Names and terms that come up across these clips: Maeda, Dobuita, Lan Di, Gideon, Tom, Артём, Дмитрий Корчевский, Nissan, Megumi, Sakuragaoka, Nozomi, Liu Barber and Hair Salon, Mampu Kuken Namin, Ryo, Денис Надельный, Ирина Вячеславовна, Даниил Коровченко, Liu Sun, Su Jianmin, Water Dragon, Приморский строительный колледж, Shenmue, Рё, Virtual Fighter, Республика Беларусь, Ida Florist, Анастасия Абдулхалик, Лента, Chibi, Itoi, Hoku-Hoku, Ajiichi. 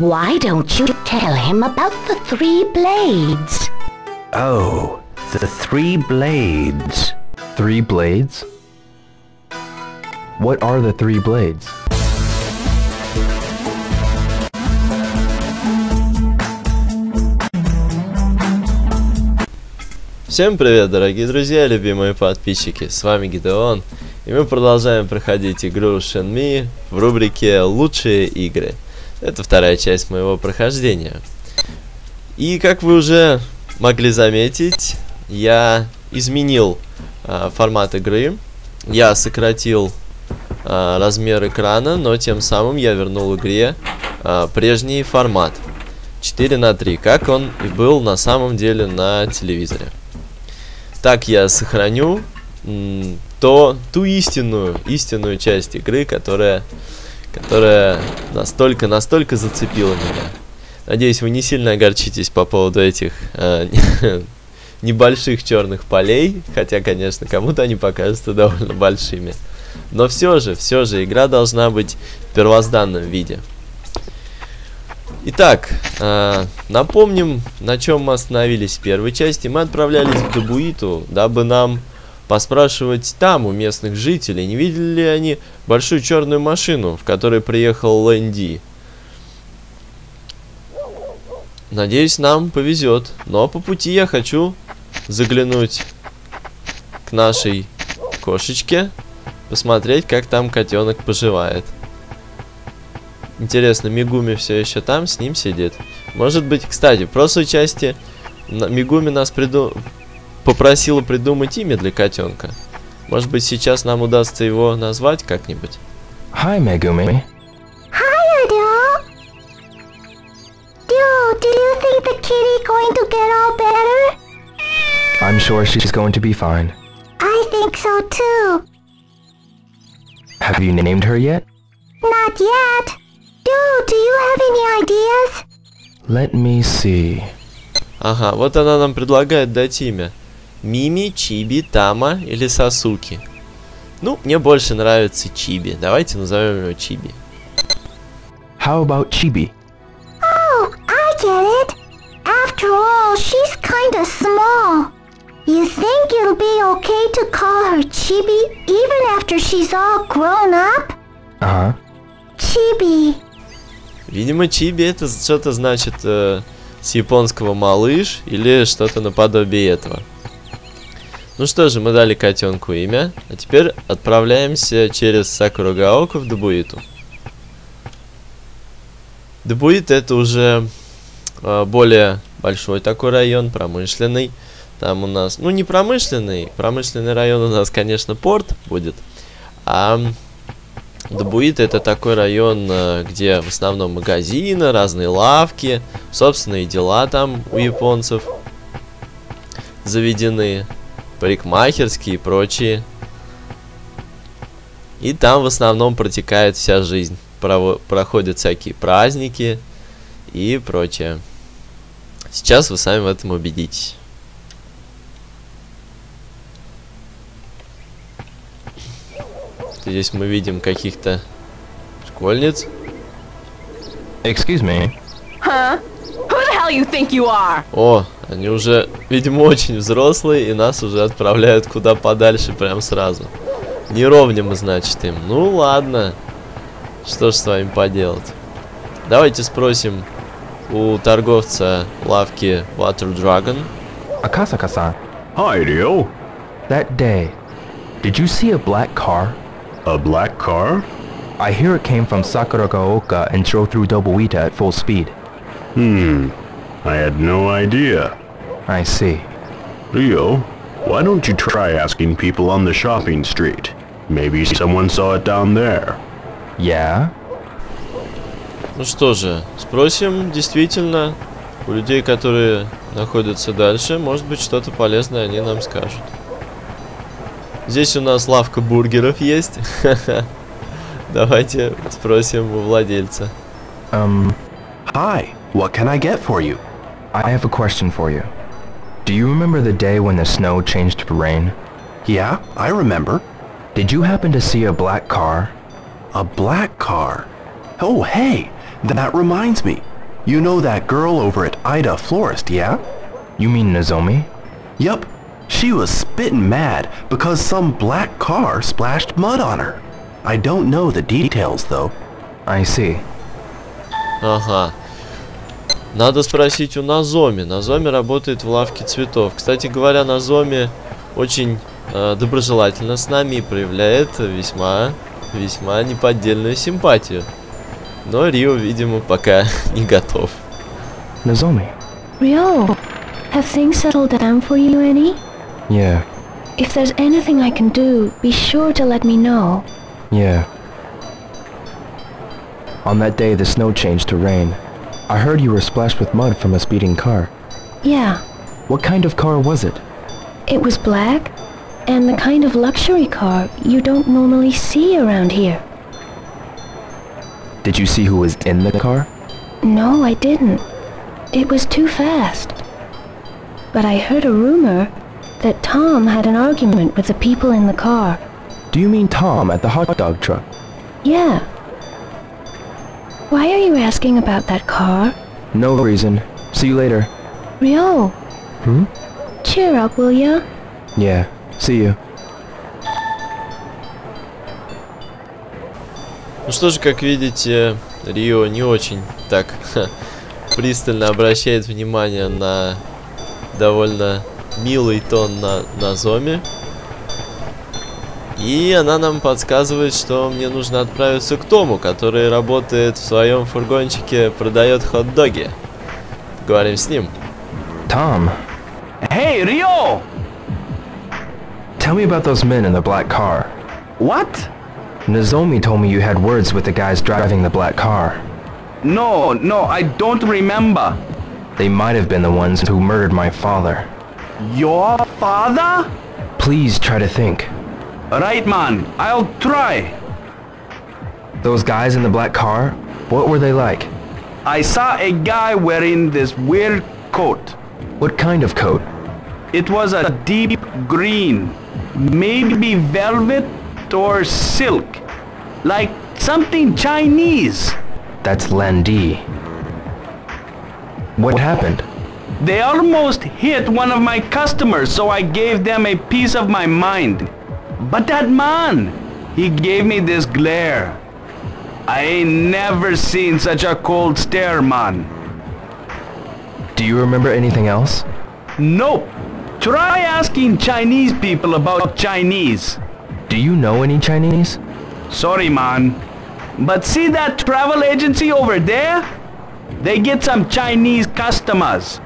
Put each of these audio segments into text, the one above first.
Why don't you tell him about the three blades? Oh, the three blades. Three blades? What are the three blades? Всем привет, дорогие друзья, любимые подписчики, с вами Гидеон, и мы продолжаем проходить игру Shenmue в рубрике «Лучшие игры». Это вторая часть моего прохождения. И как вы уже могли заметить, я изменил формат игры, я сократил размер экрана, но тем самым я вернул игре прежний формат 4:3, как он и был на самом деле на телевизоре. Так я сохраню ту истинную часть игры, которая настолько зацепила меня. Надеюсь, вы не сильно огорчитесь по поводу этих небольших черных полей, хотя, конечно, кому-то они покажутся довольно большими. Но все же игра должна быть в первозданном виде. Итак, напомним, на чем мы остановились в первой части. Мы отправлялись в Добуиту, дабы нам поспрашивать там у местных жителей, не видели ли они большую черную машину, в которой приехал Лан Ди. Надеюсь, нам повезет. Но по пути я хочу заглянуть к нашей кошечке, посмотреть, как там котенок поживает. Интересно, Мегуми все еще там, с ним сидит. Может быть, кстати, в прошлой части Мегуми нас попросила придумать имя для котенка. Может быть, сейчас нам удастся его назвать как-нибудь. Hi, Megumi. Hi, Ida. Do you think the kitty going to get all better? I'm sure she's going to be fine. I think so too. Have you named her yet? Not yet. Do you have any ideas? Let me see. Ага, вот она нам предлагает дать имя. Мими, Чиби, Тама или Сасуки. Ну, мне больше нравится Чиби. Давайте назовем его Чиби. How about Chibi? Oh, I get it. After all, she's kinda small. You think it'll be okay to call her Chibi even after she's all grown up? Ага. Chibi. Видимо, Чиби это что-то значит с японского малыш или что-то наподобие этого. Ну что же, мы дали котенку имя, а теперь отправляемся через Сакурагаоку в Добуиту. Добуита это уже более большой такой район, промышленный. Там у нас, ну не промышленный район у нас, конечно, порт будет. А Добуита это такой район, где в основном магазины, разные лавки, собственные дела там у японцев заведены, парикмахерские и прочие. И там в основном протекает вся жизнь, проходят всякие праздники и прочее. Сейчас вы сами в этом убедитесь. Здесь мы видим каких-то школьниц. Excuse me. Huh? Who the hell you think you are? О, они уже, видимо, очень взрослые, и нас уже отправляют куда подальше прям сразу. Не ровня мы, значит, им. Ну ладно. Что ж с вами поделать. Давайте спросим у торговца лавки Water Dragon. Акасакаса. Hi, Ryo. That day, did you see a black car? A black car? I hear it came from Sakuragaoka and drove through Dobuita at full speed. I had no idea. I see. Ryo, why don't you try asking people on the shopping street? Maybe someone saw it down there. Yeah? Ну что же, спросим действительно у людей, которые находятся дальше, может быть, что-то полезное они нам скажут. Здесь у нас лавка бургеров есть. Давайте спросим у владельца. Hi, what can I get for you? I have a question for you. Do you remember the day when the snow changed to rain? Yeah, I remember. Did you happen to see a black car? A black car? Oh, hey, That reminds me. You know that girl over at Ida Florist, yeah? You mean Nozomi? Yep. She was spittin' mad because some black car splashed mud on her. I don't know the details, though. I see. Ага. Надо спросить у Нозоми. Нозоми работает в лавке цветов. Кстати говоря, Нозоми очень доброжелательно с нами и проявляет весьма неподдельную симпатию. Но Рио, видимо, пока не готов. Nozomi. Rio, have things settled down for you any? Yeah. If there's anything I can do, be sure to let me know. Yeah. On that day, the snow changed to rain. I heard you were splashed with mud from a speeding car. Yeah. What kind of car was it? It was black, and the kind of luxury car you don't normally see around here. Did you see who was in the car? No, I didn't. It was too fast. But I heard a rumor that Tom had an argument with the people in the car. Do you mean Tom at the hot dog truck? Yeah. Why are you asking about that car? No reason. See you later. Ryo. Hmm? Cheer up, will ya? Yeah. See you. Ну что же, как видите, Рио не очень так пристально обращает внимание на довольно милый тон на Нозоми. И она нам подсказывает, что мне нужно отправиться к Тому, который работает в своем фургончике, продает хот-доги. Говорим с ним. Tom. Hey, Rio! Tell me about those men in the black car. What? Nozomi told me you had words with the guys driving the black car. No, I don't remember. They might have been the ones who murdered my father. Your father? Please try to think. Right, man, I'll try. Those guys in the black car, what were they like? I saw a guy wearing this weird coat. What kind of coat? It was a deep green, maybe velvet or silk, like something Chinese. That's Landi. What happened? They almost hit one of my customers, so I gave them a piece of my mind. But that man, he gave me this glare. I ain't never seen such a cold stare, man. Do you remember anything else? Nope. Try asking Chinese people about Chinese. Do you know any Chinese? Sorry, man. But see that travel agency over there? They get some Chinese customers.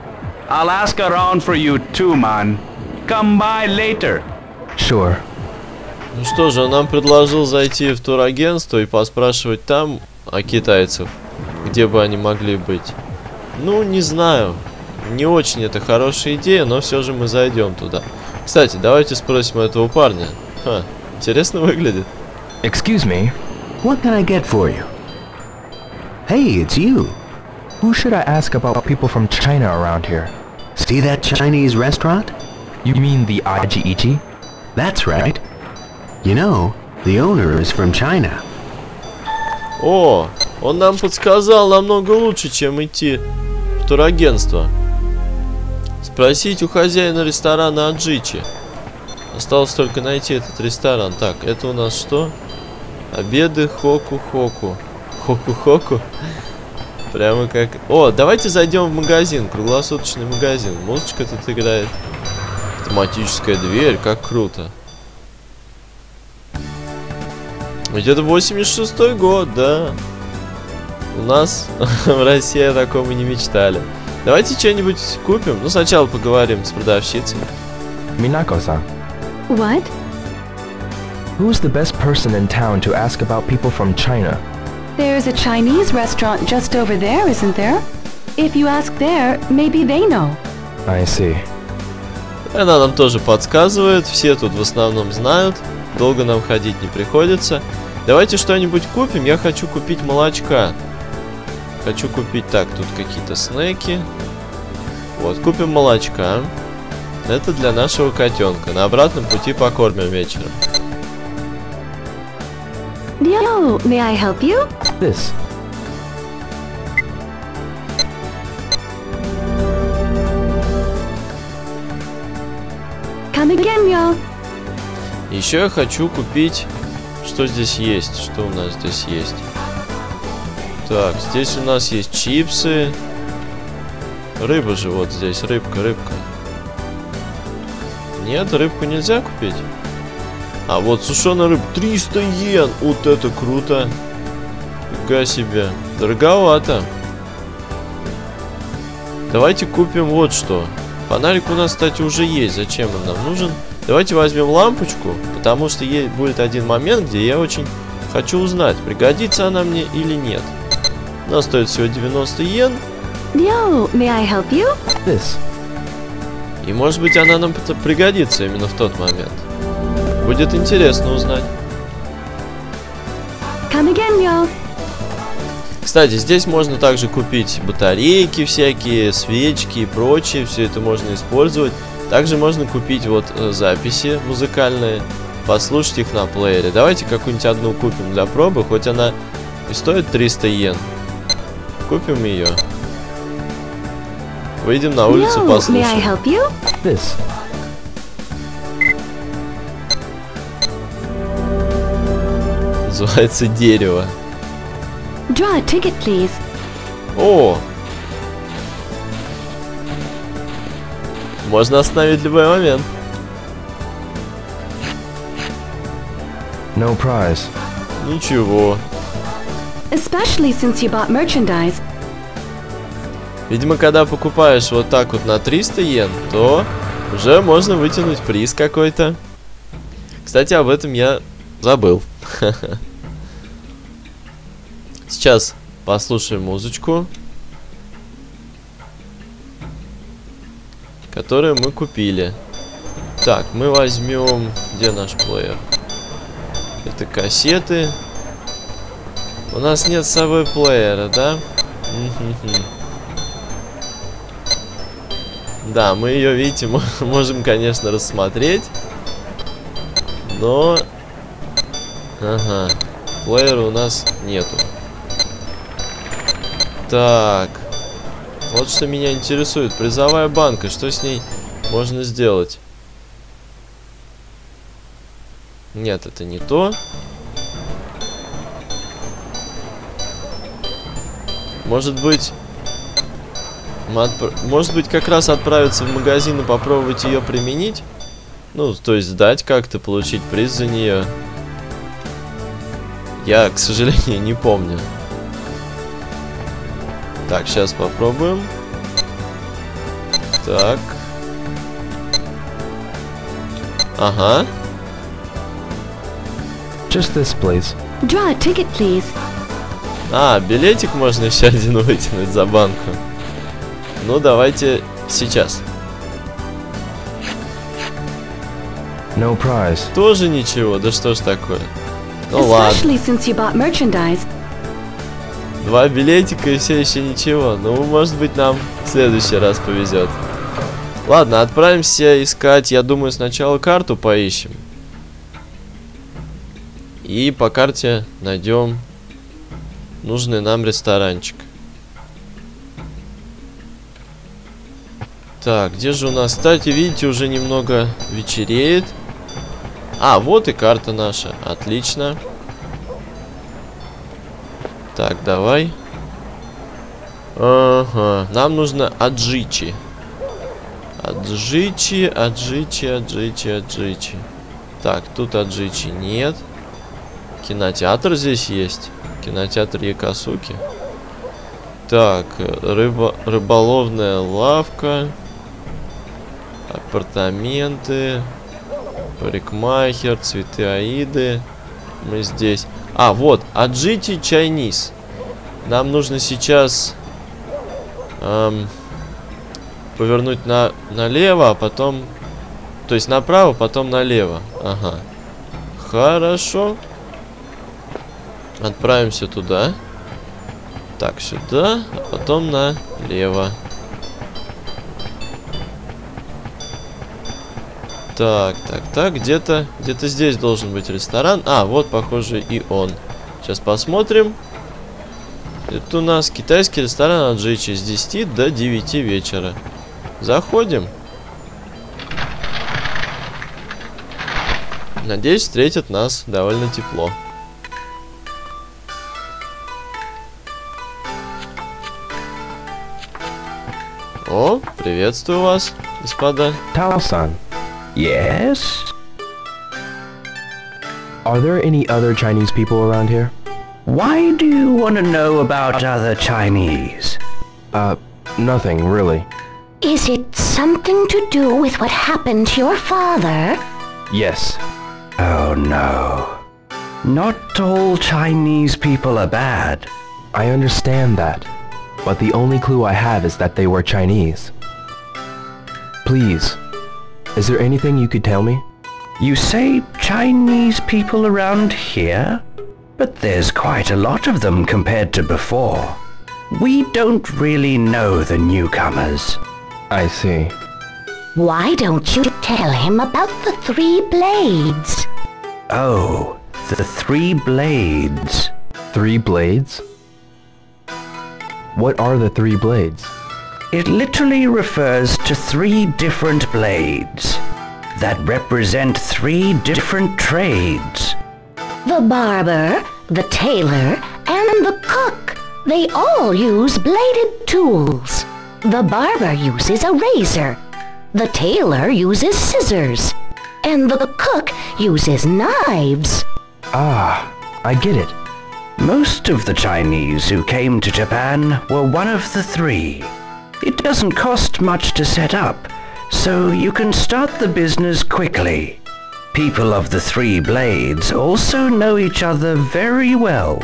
I'll ask around for you too, man. Come by later. Sure. Ну что же, он нам предложил зайти в турагентство и поспрашивать там о китайцев, где бы они могли быть. Ну, не знаю. Не очень это хорошая идея, но все же мы зайдем туда. Кстати, давайте спросим этого парня. Ха. Интересно выглядит. Excuse me, what can I get for you? Hey, it's you. Who should I ask about people from China around here? See that Chinese restaurant? You mean the Ajiichi? That's right. You know, the owner is from China. О, он нам подсказал намного лучше, чем идти в турагентство. Спросить у хозяина ресторана Аджичи. Осталось только найти этот ресторан. Так, это у нас что? Обеды Хоку-Хоку. Хоку-Хоку? Прямо как... О, давайте зайдем в магазин. Круглосуточный магазин. Музычка тут играет. Автоматическая дверь. Как круто. Ведь это 86-й год, да. У нас в России о таком и не мечтали. Давайте что-нибудь купим. Ну, сначала поговорим с продавщицей. Минако-сан. What? Who's the best person in town to ask about people from China? There's a Chinese restaurant just over there, isn't there? If you ask there, maybe they know. I see. Она нам тоже подсказывает. Все тут в основном знают. Долго нам ходить не приходится. Давайте что-нибудь купим. Я хочу купить молочка. Хочу купить... Так, тут какие-то снеки. Вот, купим молочка. Это для нашего котенка. На обратном пути покормим вечером. Hello, may I help you? This. Еще я хочу купить... Что здесь есть? Что у нас здесь есть? Так, здесь у нас есть чипсы. Рыба же вот здесь. Рыбка, рыбка. Нет, рыбку нельзя купить. А вот сушеная рыба. 300 йен. Вот это круто. Нифига себе. Дороговато. Давайте купим вот что. Фонарик у нас, кстати, уже есть. Зачем он нам нужен? Давайте возьмем лампочку, потому что ей будет один момент, где я очень хочу узнать, пригодится она мне или нет. Она стоит всего 90 йен. Yo, may I help you? Yes. И может быть она нам пригодится именно в тот момент. Будет интересно узнать. Come again, yo. Кстати, здесь можно также купить батарейки всякие, свечки и прочее. Все это можно использовать. Также можно купить вот записи музыкальные, послушать их на плеере. Давайте какую-нибудь одну купим для пробы, хоть она и стоит 300 йен. Купим ее. Выйдем на улицу, послушаем. Называется дерево. Draw a ticket, please. О! Можно остановить любой момент. No prize. Ничего. Especially since you bought merchandise. Видимо, когда покупаешь вот так вот на 300 йен, то уже можно вытянуть приз какой-то. Кстати, об этом я забыл. Сейчас послушаем музычку, которую мы купили. Так, мы возьмем... Где наш плеер? Это кассеты. У нас нет с собой плеера, да? Да, мы ее, видите, можем, конечно, рассмотреть. Но... Ага. Плеера у нас нету. Так... Вот что меня интересует. Призовая банка. Что с ней можно сделать? Нет, это не то. Может быть... Может быть, как раз отправиться в магазин и попробовать ее применить? Ну, то есть сдать как-то, получить приз за нее. Я, к сожалению, не помню. Так, сейчас попробуем. Так. Ага. Just this, please. Draw a ticket, please. А, билетик можно еще один вытянуть за банку. Ну, давайте сейчас. No prize. Тоже ничего, да что ж такое. Ну ладно. Два билетика и все еще ничего. Ну, может быть, нам в следующий раз повезет. Ладно, отправимся искать, я думаю, сначала карту поищем. И по карте найдем нужный нам ресторанчик. Так, где же у нас? Кстати, видите, уже немного вечереет. А, вот и карта наша. Отлично. Так, давай. Ага. Нам нужно Аджичи. Аджичи, Аджичи, Аджичи, Аджичи. Так, тут Аджичи нет. Кинотеатр здесь есть. Кинотеатр Якосуки. Так, рыболовная лавка. Апартаменты. Парикмахер, цветы Аиды. Мы здесь... А, вот, Аджити Чайниз. Нам нужно сейчас повернуть налево, а потом... То есть направо, потом налево. Ага. Хорошо. Отправимся туда. Так, сюда, а потом налево. Так, так, так, где-то здесь должен быть ресторан. А, вот, похоже, и он. Сейчас посмотрим. Это у нас китайский ресторан Аджичи с 10 до 9 вечера. Заходим. Надеюсь, встретят нас довольно тепло. О, приветствую вас, господа. Тао-сан. Yes? Are there any other Chinese people around here? Why do you want to know about other Chinese? Nothing, really. Is it something to do with what happened to your father? Yes. Oh no. Not all Chinese people are bad. I understand that, but the only clue I have is that they were Chinese. Please, is there anything you could tell me? You say Chinese people around here? But there's quite a lot of them compared to before. We don't really know the newcomers. I see. Why don't you tell him about the three blades? Oh, the three blades. Three blades? What are the three blades? It literally refers to three different blades that represent three different trades. The barber, the tailor, and the cook, they all use bladed tools. The barber uses a razor, the tailor uses scissors, and the cook uses knives. Ah, I get it. Most of the Chinese who came to Japan were one of the three. It doesn't cost much to set up, so you can start the business quickly. People of the Three Blades also know each other very well.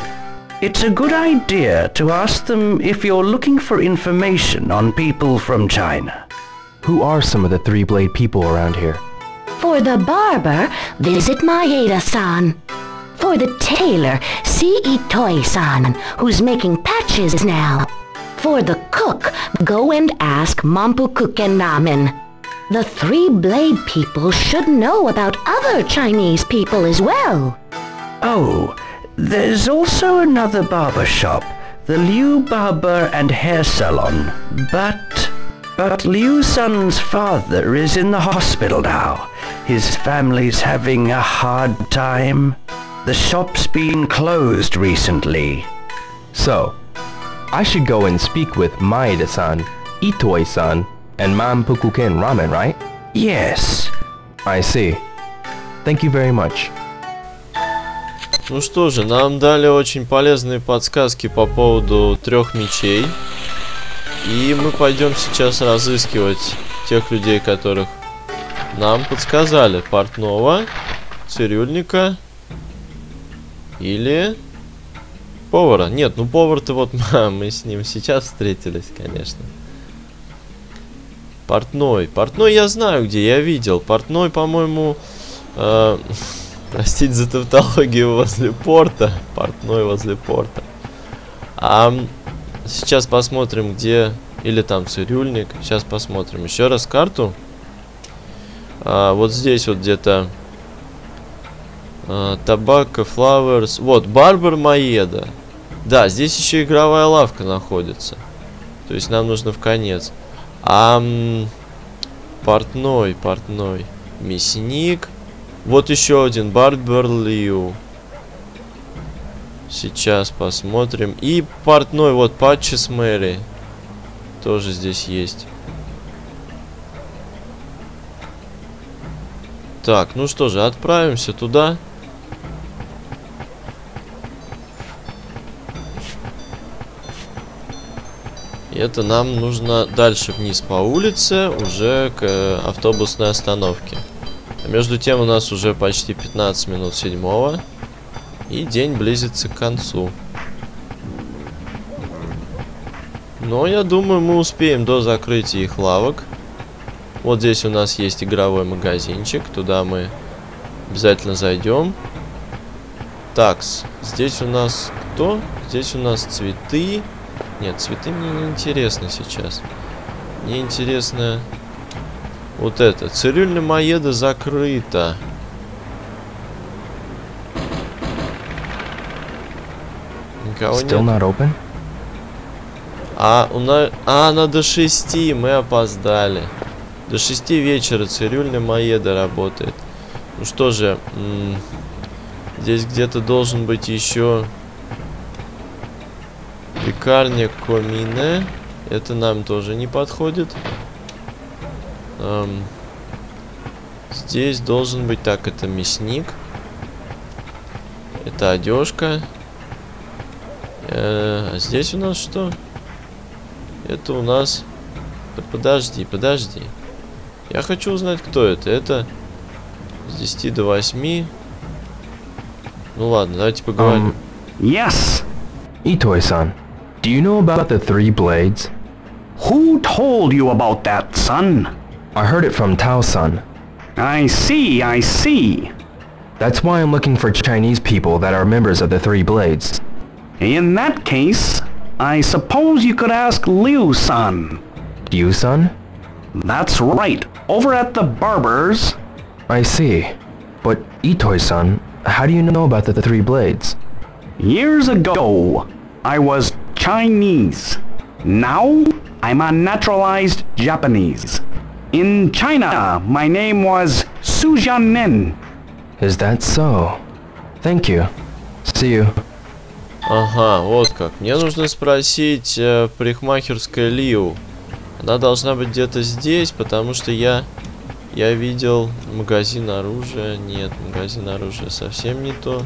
It's a good idea to ask them if you're looking for information on people from China. Who are some of the Three Blade people around here? For the barber, visit Maeda-san. For the tailor, see Itoi-san, who's making patches now. For the cook, go and ask Mampu Kuken Namin. The Three Blade people should know about other Chinese people as well. Oh, there's also another barber shop, the Liu Barber and Hair Salon. But Liu Sun's father is in the hospital now. His family's having a hard time. The shop's been closed recently. So, I should go and speak with Maeda-san, Itoi-san, and Mampu Kuken Ramen, right? Yes. I see. Thank you very much. Ну что же, нам дали очень полезные подсказки по поводу трех мечей. И мы пойдем сейчас разыскивать тех людей, которых нам подсказали. Портного, цирюльника или повара. Нет, ну повар-то вот мы с ним сейчас встретились, конечно. Портной. Портной я знаю, где я видел. Портной, по-моему... простите за тавтологию, возле порта. Портной возле порта. А сейчас посмотрим, где... Или там цирюльник. Сейчас посмотрим еще раз карту. Вот здесь вот где-то... Табако, флауэрс. Вот, барбер Маеда. Да, здесь еще игровая лавка находится. То есть нам нужно в конец. Портной, портной. Мясник. Вот еще один. Барбер Лью. Сейчас посмотрим. И портной. Вот патчи с Мэри. Тоже здесь есть. Так, ну что же, отправимся туда. Это нам нужно дальше вниз по улице, уже к автобусной остановке. А между тем у нас уже почти 15 минут седьмого. И день близится к концу. Но я думаю, мы успеем до закрытия их лавок. Вот здесь у нас есть игровой магазинчик. Туда мы обязательно зайдем. Такс. Здесь у нас кто? Здесь у нас цветы. Нет, цветы мне не интересны сейчас. Мне интересно вот это. Цирюльня Маеда закрыта. Никого нет. У нас... она до 6, мы опоздали. До 6 вечера цирюльня Маеда работает. Ну что же, здесь где-то должен быть еще пекарня Комине. Это нам тоже не подходит. Здесь должен быть... Так, это мясник. Это одежка. А здесь у нас что? Это у нас... Да подожди, подожди. Я хочу узнать, кто это. Это с 10 до 8. Ну ладно, давайте поговорим. Yes! Itoi-san, do you know about the three blades? Who told you about that, son? I heard it from Tao-san. I see, I see. That's why I'm looking for Chinese people that are members of the three blades. In that case, I suppose you could ask Liu-san. Liu-san? That's right, over at the barber's. I see. But Itoi-san, how do you know about the three blades? Years ago, I was Chinese. Now, I'm a naturalized Japanese. In China, my name was Su Jianmin. Is that so? Thank you. See you. Ага, вот как. Мне нужно спросить парикмахерская Лиу. Она должна быть где-то здесь, потому что я видел магазин оружия. Нет, магазин оружия совсем не то.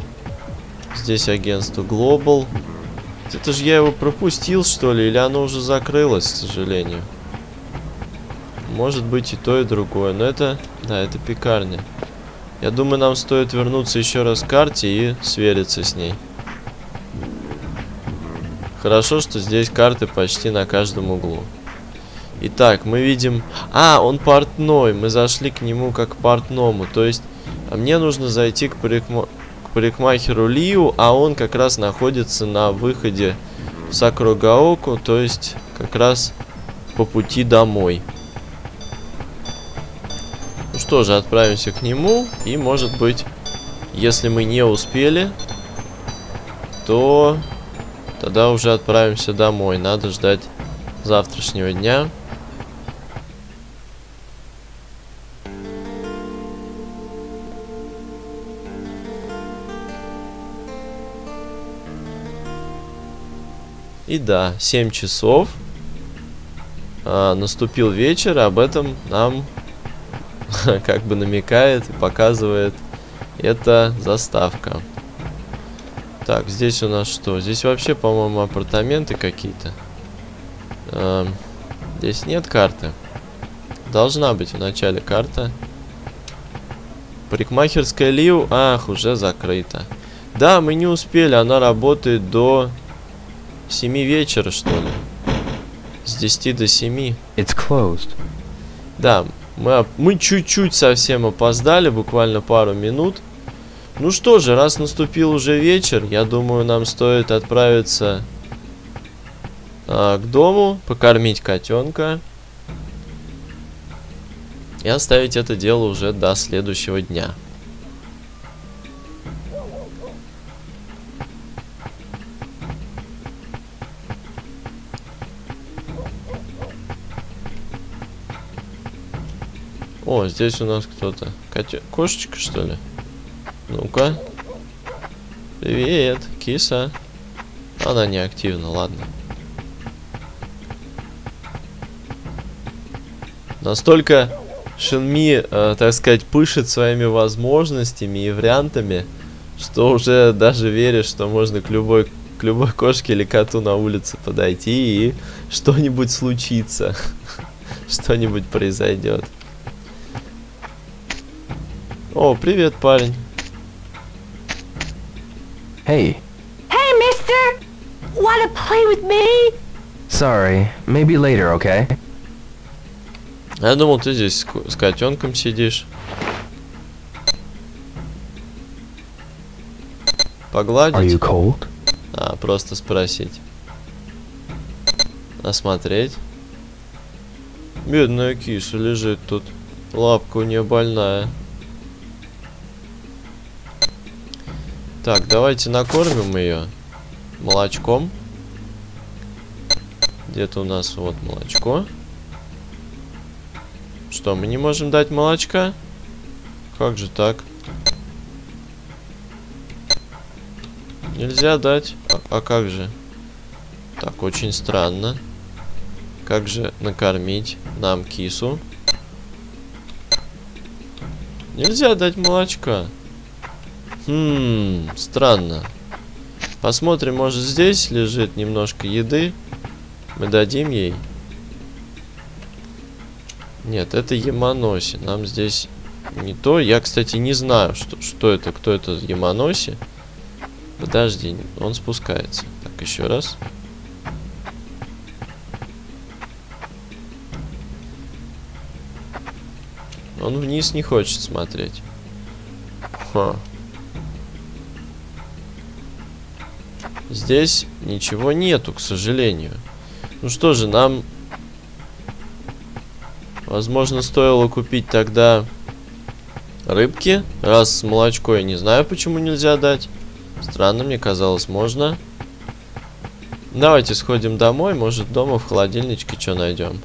Здесь агентство Global. Это же я его пропустил, что ли? Или оно уже закрылось, к сожалению? Может быть и то, и другое. Но это... Да, это пекарня. Я думаю, нам стоит вернуться еще раз к карте и свериться с ней. Хорошо, что здесь карты почти на каждом углу. Итак, мы видим... А, он портной. Мы зашли к нему как к портному. То есть, мне нужно зайти к парикмахеру Лию, а он как раз находится на выходе в Сакурагаоку, то есть как раз по пути домой. Ну что же, отправимся к нему, и может быть, если мы не успели, то тогда уже отправимся домой. Надо ждать завтрашнего дня. И да, 7 часов. Наступил вечер, об этом нам как бы намекает и показывает эта заставка. Так, здесь у нас что? Здесь вообще, по-моему, апартаменты какие-то. Здесь нет карты. Должна быть в начале карта. Парикмахерская Лиу. Ах, уже закрыта. Да, мы не успели, она работает до 7 вечера, что ли? С 10 до 7. It's closed. Да, мы чуть-чуть совсем опоздали, буквально пару минут. Ну что же, раз наступил уже вечер, я думаю, нам стоит отправиться к дому, покормить котенка и оставить это дело уже до следующего дня. О, здесь у нас кто-то. Кошечка, что ли? Ну-ка. Привет, киса. Она не активна, ладно. Настолько Shenmue, так сказать, пышет своими возможностями и вариантами, что уже даже веришь, что можно к любой кошке или коту на улице подойти и что-нибудь случится. Что-нибудь произойдет. О, привет, парень. Hey. Hey, mister. Wanna play with me? Sorry, maybe later, okay? Я думал, ты здесь с котенком сидишь. Погладить? Are you cold? А, просто спросить. Осмотреть. Бедная киса лежит тут. Лапка у нее больная. Так, давайте накормим ее молочком. Где-то у нас вот молочко. Что, мы не можем дать молочка? Как же так? Нельзя дать. А как же? Так, очень странно. Как же накормить нам кису? Нельзя дать молочка. Странно. Посмотрим, может, здесь лежит немножко еды. Мы дадим ей. Нет, это Яманоси. Нам здесь не то. Я, кстати, не знаю, что это. Кто это Яманоси. Подожди, он спускается. Так, еще раз. Он вниз не хочет смотреть. Ха. Здесь ничего нету, к сожалению. Ну что же, нам... Возможно, стоило купить тогда рыбки. Раз молочко я не знаю, почему нельзя дать. Странно, мне казалось, можно. Давайте сходим домой. Может, дома в холодильничке что найдем.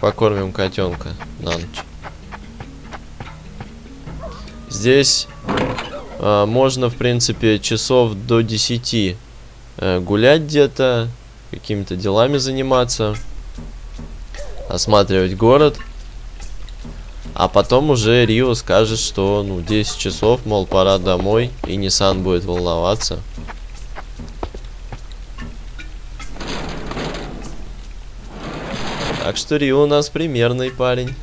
Покормим котенка на ночь. Здесь можно, в принципе, часов до 10 гулять где-то, какими-то делами заниматься, осматривать город. А потом уже Рио скажет, что, ну, 10 часов, мол, пора домой, и Nissan будет волноваться. Так что Рио у нас примерный парень.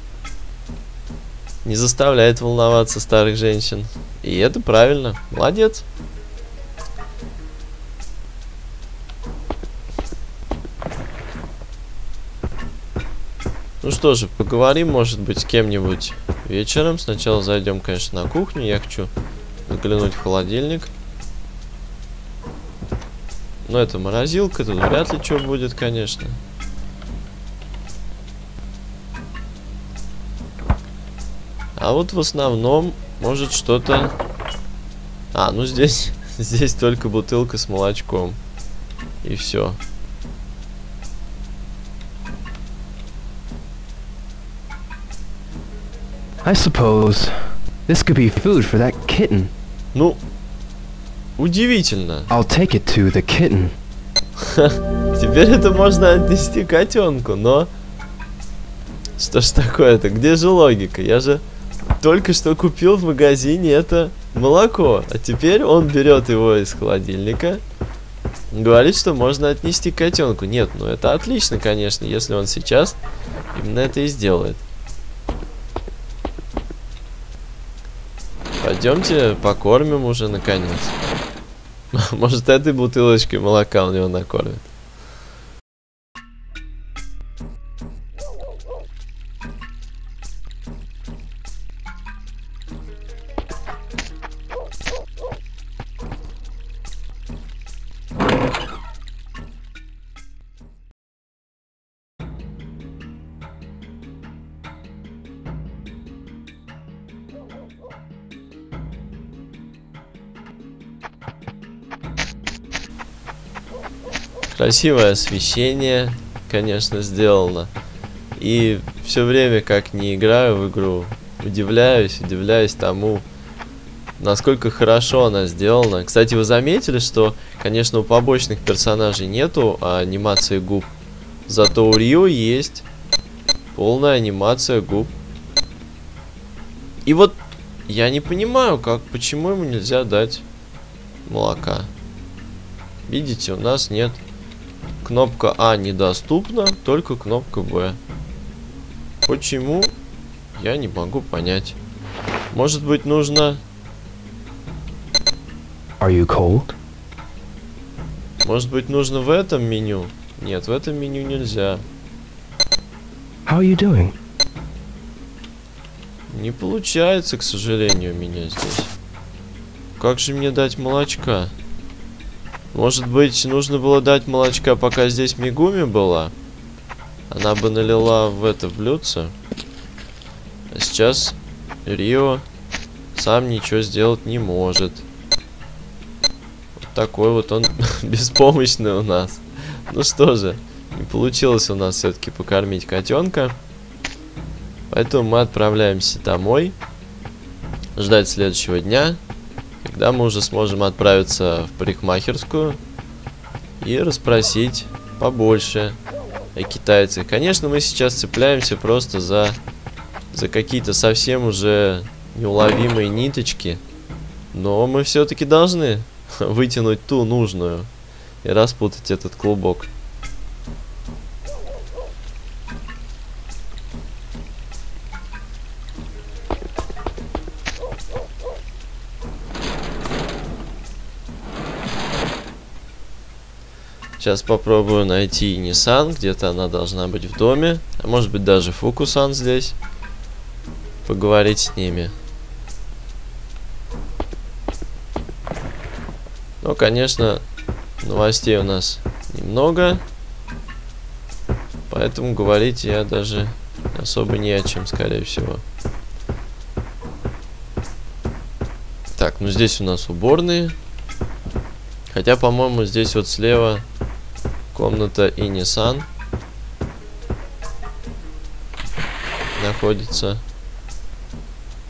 Не заставляет волноваться старых женщин. И это правильно. Молодец. Ну что же, поговорим, может быть, с кем-нибудь вечером. Сначала зайдем, конечно, на кухню. Я хочу заглянуть в холодильник. Но это морозилка, тут вряд ли что будет, конечно. А вот в основном, может, что-то... А, ну здесь, здесь только бутылка с молочком. И все. I suppose this could be food for that kitten. Ну, удивительно. I'll take it to the kitten. Теперь это можно отнести котенку, но... Что ж такое-то? Где же логика? Я же... Только что купил в магазине это молоко. А теперь он берет его из холодильника. Говорит, что можно отнести к котенку. Нет, ну это отлично, конечно, если он сейчас именно это и сделает. Пойдемте покормим уже наконец. Может, этой бутылочкой молока он его накормит. Красивое освещение, конечно, сделано. И все время, как не играю в игру, удивляюсь тому, насколько хорошо она сделана. Кстати, вы заметили, что, конечно, у побочных персонажей нету анимации губ. Зато у Рyo есть полная анимация губ. И вот я не понимаю, почему ему нельзя дать молока. Видите, у нас нет... Кнопка А недоступна, только кнопка Б. Почему? Я не могу понять. Может быть, нужно... Are you cold? Может быть, нужно в этом меню? Нет, в этом меню нельзя. How are you doing? Не получается, к сожалению, у меня здесь. Как же мне дать молочка? Может быть, нужно было дать молочка, пока здесь Мегуми была. Она бы налила в это блюдце. А сейчас Рио сам ничего сделать не может. Вот такой вот он беспомощный у нас. Ну что же, не получилось у нас все-таки покормить котенка. Поэтому мы отправляемся домой. Ждать следующего дня, Тогда мы уже сможем отправиться в парикмахерскую и расспросить побольше о китайцах. Конечно, мы сейчас цепляемся просто за какие-то совсем уже неуловимые ниточки. Но мы все-таки должны вытянуть ту нужную и распутать этот клубок. Сейчас попробую найти Nissan, где-то она должна быть в доме. А может быть даже Fuku-сан здесь. Поговорить с ними. Ну, конечно, новостей у нас немного. Поэтому говорить я даже особо не о чем, скорее всего. Так, ну здесь у нас уборные. Хотя, по-моему, здесь вот слева комната и Nissan находится.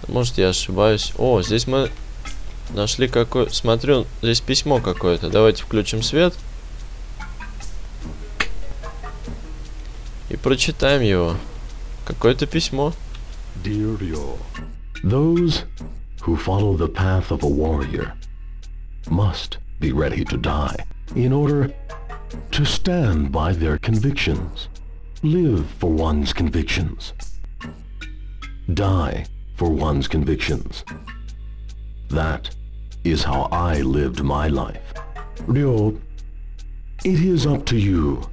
Может, я ошибаюсь. О, здесь мы нашли какое... Смотрю, здесь письмо какое-то. Давайте включим свет. И прочитаем его. Какое-то письмо. Dear Ryo, those who follow the path of a warrior must be ready to die in order to stand by their convictions, live for one's convictions, die for one's convictions. That is how I lived my life. Ryo, it is up to you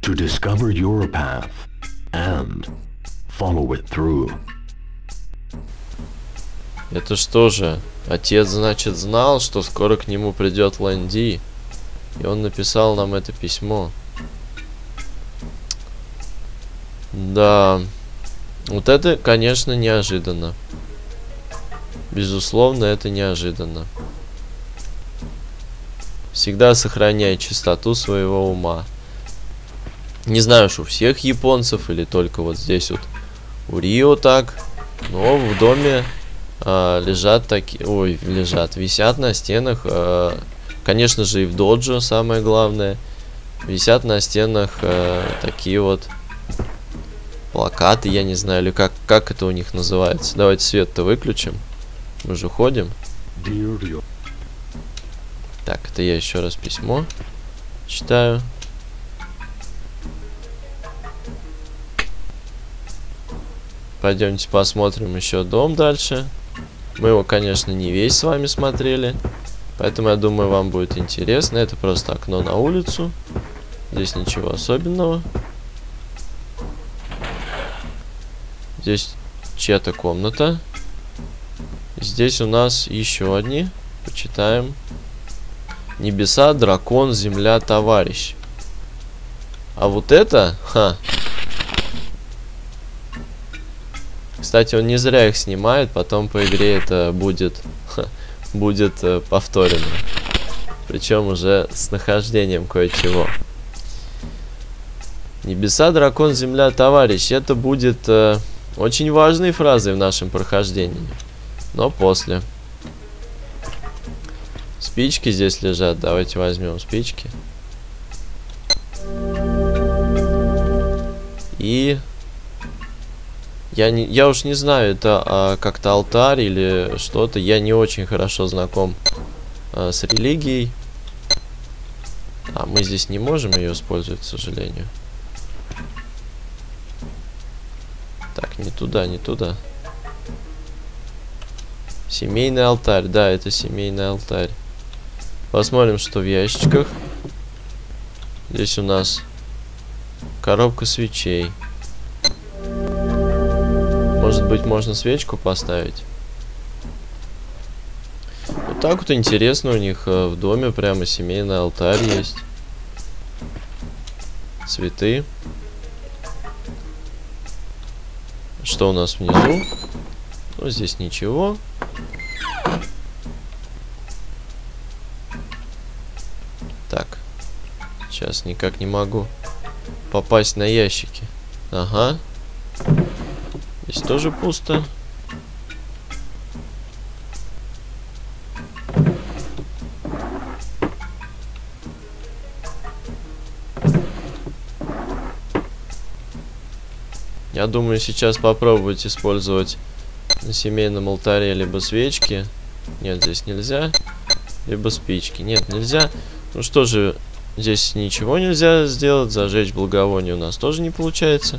to discover your path and follow it through. Это что же? Отец, значит, знал, что скоро к нему придет Лан Ди. И он написал нам это письмо. Да. Вот это, конечно, неожиданно. Безусловно, это неожиданно. Всегда сохраняй чистоту своего ума. Не знаю уж у всех японцев или только вот здесь вот у Рyo так. Но в доме лежат такие... Ой, лежат. Висят на стенах. Конечно же, и в доджо самое главное. Висят на стенах такие вот плакаты, я не знаю, или как это у них называется. Давайте свет-то выключим. Мы же уходим. Так, это я еще раз письмо читаю. Пойдемте посмотрим еще дом дальше. Мы его, конечно, не весь с вами смотрели. Поэтому, я думаю, вам будет интересно. Это просто окно на улицу. Здесь ничего особенного. Здесь чья-то комната. Здесь у нас еще одни. Почитаем. Небеса, дракон, земля, товарищ. А вот это... Ха. Кстати, он не зря их снимает, потом по игре это будет повторено. Причем уже с нахождением кое-чего. Небеса, дракон, земля, товарищ. Это будет очень важной фразой в нашем прохождении. Но после. Спички здесь лежат. Давайте возьмем спички. И... Я уж не знаю, это как-то алтарь или что-то. Я не очень хорошо знаком с религией. А мы здесь не можем ее использовать, к сожалению. Так, не туда, не туда. Семейный алтарь. Да, это семейный алтарь. Посмотрим, что в ящичках. Здесь у нас коробка свечей. Может быть, можно свечку поставить. Вот так вот интересно, у них в доме прямо семейный алтарь есть. Цветы. Что у нас внизу? Ну, здесь ничего. Так. Сейчас никак не могу попасть на ящики. Ага. Здесь тоже пусто. Я думаю, сейчас попробовать использовать на семейном алтаре либо свечки. Нет, здесь нельзя. Либо спички. Нет, нельзя. Ну что же, здесь ничего нельзя сделать. Зажечь благовоние у нас тоже не получается.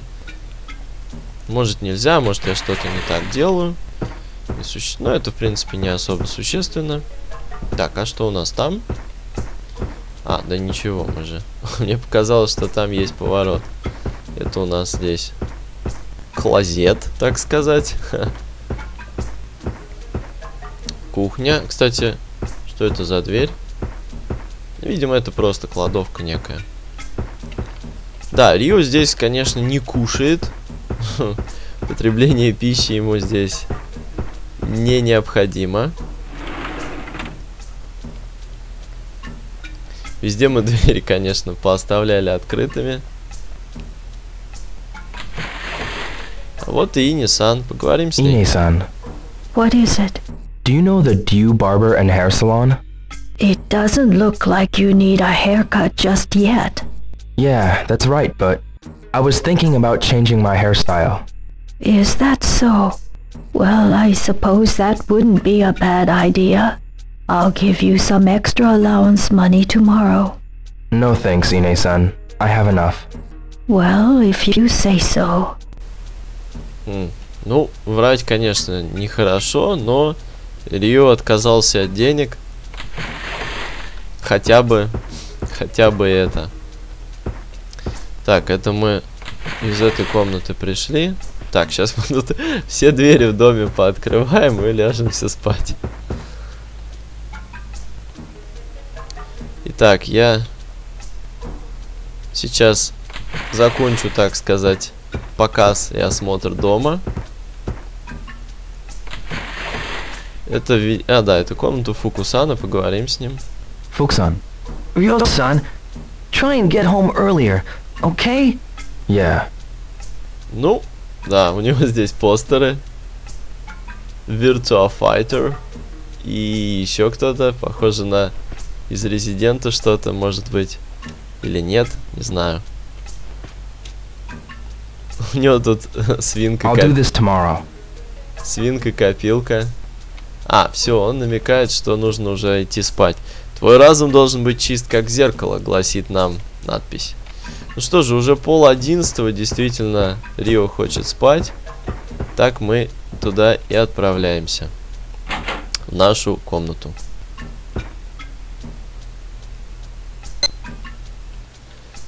Может, нельзя, может, я что-то не так делаю. Но это, в принципе, не особо существенно. Так, а что у нас там? А, да ничего, мы же... Мне показалось, что там есть поворот. Это у нас здесь клозет, так сказать. Кухня. Кстати, что это за дверь? Видимо, это просто кладовка некая. Да, Рю здесь, конечно, не кушает. Потребление пищи ему здесь не необходимо. Везде мы двери, конечно, пооставляли открытыми. Вот и Nissan. Поговорим с ней. Nissan. What is it? Do you know the Liu Barber and Hair Salon? It doesn't look like you need a haircut just yet. Yeah, that's right, but I was thinking about changing my hairstyle. Is that so? Well, I suppose that wouldn't be a bad idea. I'll give you some extra allowance money tomorrow. No thanks, Ine-san. I have enough. Well, if you say so. Ну, врать, конечно, нехорошо, но Рьё отказался от денег. Хотя бы это. Так, это мы из этой комнаты пришли. Так, сейчас мы тут все двери в доме пооткрываем и ляжем все спать. Итак, я сейчас закончу, так сказать, показ и осмотр дома. Это... А, да, это комната Фукусана, поговорим с ним. Fuku-san. Ryo-san, try and get home earlier, okay? Yeah. Ну, да, у него здесь постеры. Virtual Fighter. И еще кто-то, похоже на из Резидента что-то, может быть. Или нет, не знаю. У него тут свинка-копилка. А, все, он намекает, что нужно уже идти спать. Твой разум должен быть чист, как зеркало, гласит нам надпись. Ну что же, уже 10:30, действительно, Рьё хочет спать. Так мы туда и отправляемся. В нашу комнату.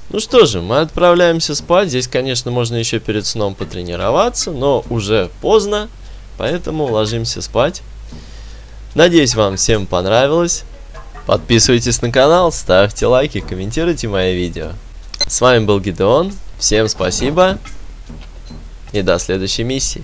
Ну что же, мы отправляемся спать. Здесь, конечно, можно еще перед сном потренироваться, но уже поздно, поэтому ложимся спать. Надеюсь, вам всем понравилось. Подписывайтесь на канал, ставьте лайки, комментируйте мои видео. С вами был Гидеон. Всем спасибо и до следующей миссии.